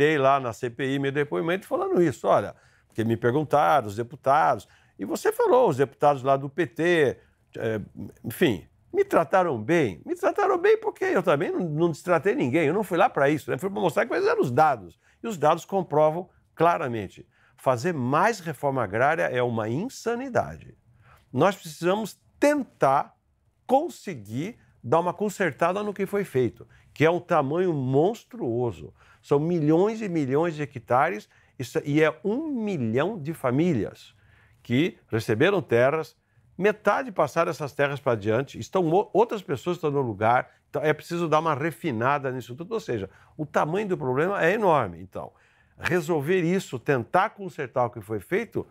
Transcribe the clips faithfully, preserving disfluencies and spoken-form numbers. dei lá na C P I meu depoimento falando isso, olha, porque me perguntaram, os deputados, e você falou, os deputados lá do P T, é, enfim, me trataram bem, me trataram bem porque eu também não, não destratei ninguém, eu não fui lá para isso, né? Fui para mostrar quais eram os dados, e os dados comprovam claramente. Fazer mais reforma agrária é uma insanidade. Nós precisamos tentar conseguir dar uma consertada no que foi feito, que é um tamanho monstruoso. São milhões e milhões de hectares e é um milhão de famílias que receberam terras, metade passaram essas terras para adiante, estão, outras pessoas estão no lugar, então é preciso dar uma refinada nisso tudo, ou seja, o tamanho do problema é enorme. Então, resolver isso, tentar consertar o que foi feito,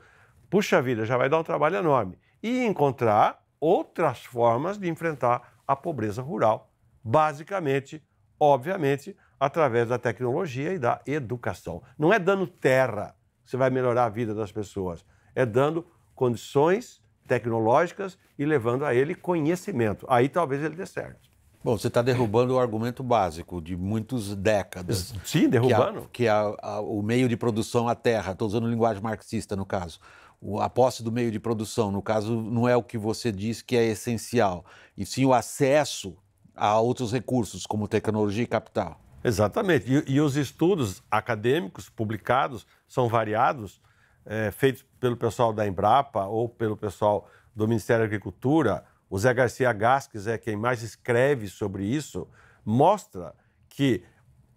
puxa vida, já vai dar um trabalho enorme. E encontrar outras formas de enfrentar a pobreza rural, basicamente, obviamente, através da tecnologia e da educação. Não é dando terra que você vai melhorar a vida das pessoas, é dando condições tecnológicas e levando a ele conhecimento. Aí talvez ele dê certo. Bom, você está derrubando o argumento básico de muitas décadas. Sim, derrubando. Que, a, que a, a, o meio de produção, a terra, estou usando linguagem marxista no caso, a posse do meio de produção, no caso, não é o que você diz que é essencial, e sim o acesso a outros recursos, como tecnologia e capital. Exatamente. E, e os estudos acadêmicos publicados são variados, é, feitos pelo pessoal da Embrapa ou pelo pessoal do Ministério da Agricultura. O Zé Garcia Gasques é quem mais escreve sobre isso, mostra que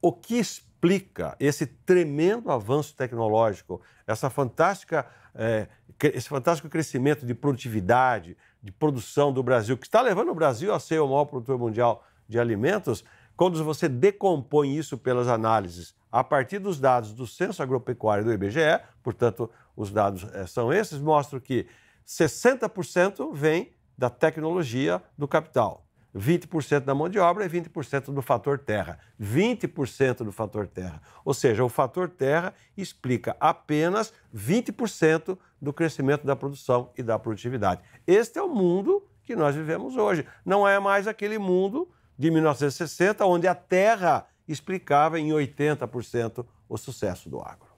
o que explica esse tremendo avanço tecnológico, essa fantástica, é, esse fantástico crescimento de produtividade, de produção do Brasil, que está levando o Brasil a ser o maior produtor mundial de alimentos, quando você decompõe isso pelas análises a partir dos dados do Censo agropecuário do I B G E, portanto, os dados são esses, mostram que sessenta por cento vem da tecnologia do capital, vinte por cento da mão de obra e vinte por cento do fator terra. vinte por cento do fator terra. Ou seja, o fator terra explica apenas vinte por cento do crescimento da produção e da produtividade. Este é o mundo que nós vivemos hoje. Não é mais aquele mundo de mil novecentos e sessenta, onde a terra explicava em oitenta por cento o sucesso do agro.